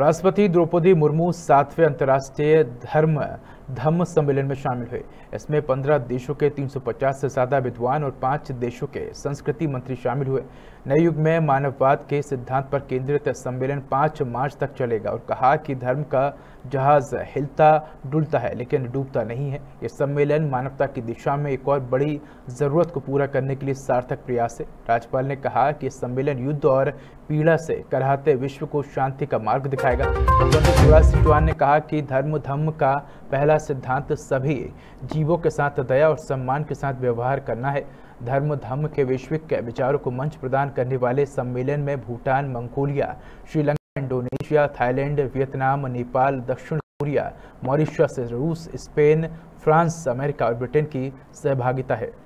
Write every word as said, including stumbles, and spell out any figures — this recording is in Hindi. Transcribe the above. राष्ट्रपति द्रौपदी मुर्मू सातवें अंतरराष्ट्रीय धर्म धम्म सम्मेलन में शामिल हुए। इसमें पंद्रह देशों के तीन सौ पचास से ज़्यादा विद्वान और पाँच देशों के संस्कृति मंत्री शामिल हुए। नए युग में मानववाद के सिद्धांत पर केंद्रित सम्मेलन पाँच मार्च तक चलेगा और कहा कि धर्म का जहाज हिलता डुलता है लेकिन डूबता नहीं है। यह सम्मेलन मानवता की दिशा में एक और बड़ी ज़रूरत को पूरा करने के लिए सार्थक प्रयास है। राज्यपाल ने कहा कि सम्मेलन युद्ध और पीड़ा से कराहते विश्व को शांति का मार्ग दिखाएगा। शिवराज सिंह चौहान ने कहा कि धर्म धम्म का पहला सिद्धांत सभी जीवों के साथ दया और सम्मान के साथ व्यवहार करना है। धर्म धम्म के वैश्विक विचारों को मंच प्रदान करने वाले सम्मेलन में Bhutan, Mongolia, Sri Lanka, Indonesia, Thailand, Vietnam, Nepal, दक्षिण कोरिया, मॉरीशस, रूस, स्पेन, फ्रांस, अमेरिका और ब्रिटेन की सहभागिता है।